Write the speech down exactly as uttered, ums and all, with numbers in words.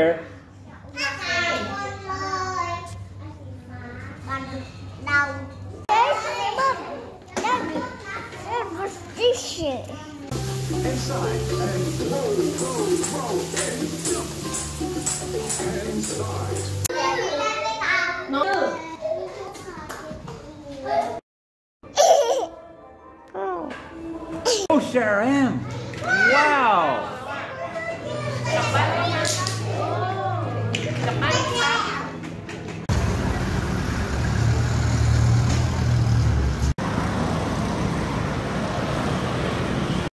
here. Inside and roll, roll, roll, and jump. Inside.